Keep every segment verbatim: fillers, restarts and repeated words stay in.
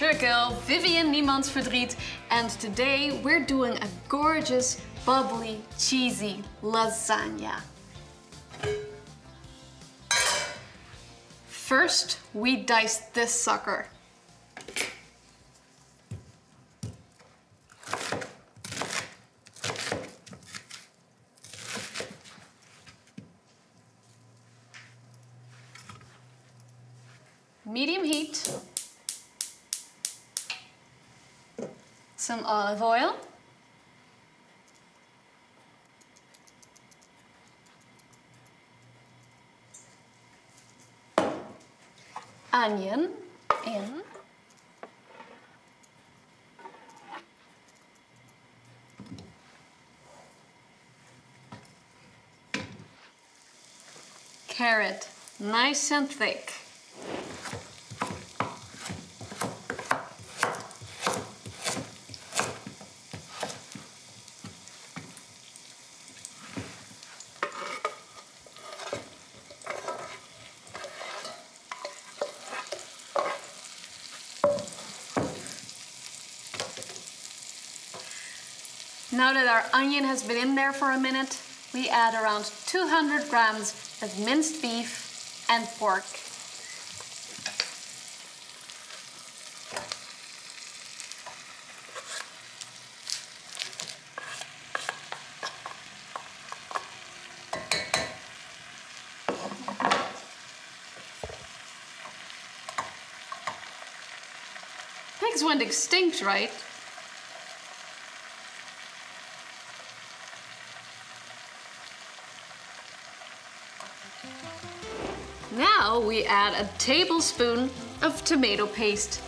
it's your girl, Vivienne Niemantsverdriet, and today we're doing a gorgeous, bubbly, cheesy lasagna. First, we dice this sucker. Medium heat, some olive oil, onion in, carrot, nice and thick. Now that our onion has been in there for a minute, we add around two hundred grams of minced beef and pork. Pigs went extinct, right? Now we add a tablespoon of tomato paste.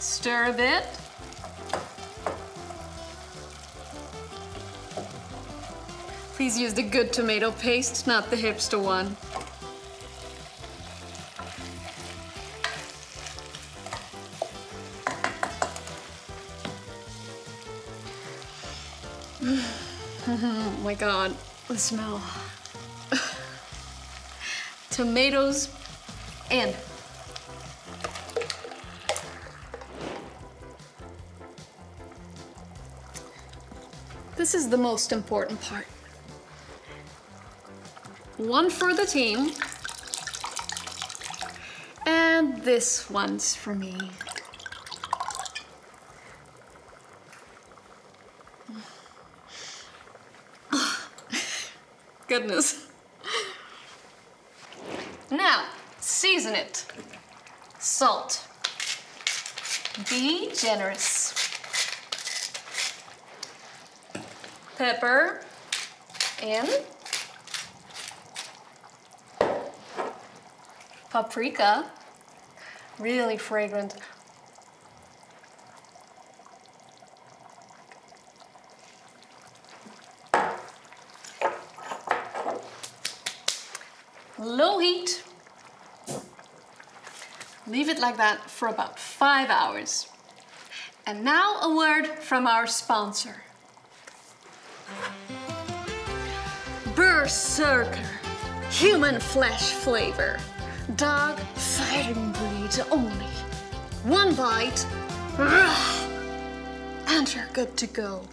Stir a bit. Please use the good tomato paste, not the hipster one. Oh my God, the smell. Tomatoes in. This is the most important part. One for the team, and this one's for me. Goodness. Now, season it. Salt. Be generous. Pepper in. Paprika. Really fragrant. Low heat. Leave it like that for about five hours. And now a word from our sponsor. Berserker, human flesh flavor. Dog fighting breed only. One bite, and you're good to go.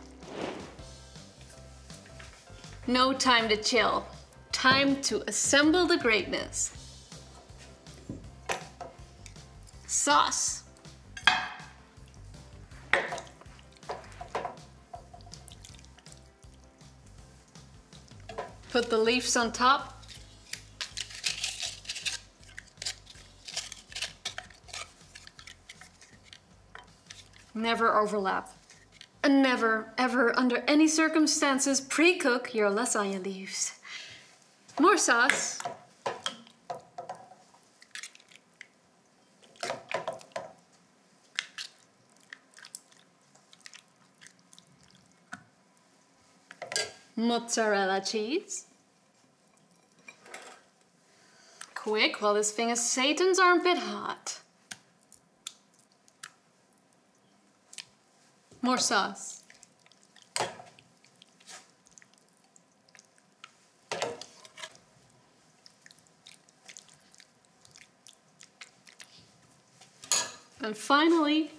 No time to chill. Time to assemble the greatness. Sauce. Put the leaves on top. Never overlap. And never, ever, under any circumstances, pre-cook your lasagna leaves. More sauce. Mozzarella cheese. Quick, while this thing is Satan's armpit hot. More sauce. And finally,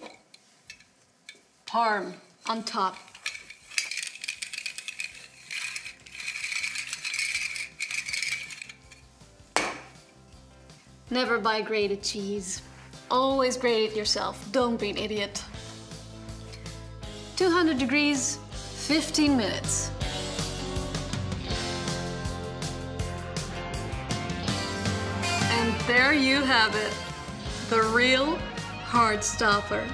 parm on top. Never buy grated cheese. Always grate it yourself. Don't be an idiot. two hundred degrees, fifteen minutes. And there you have it. The real Heart Stopper.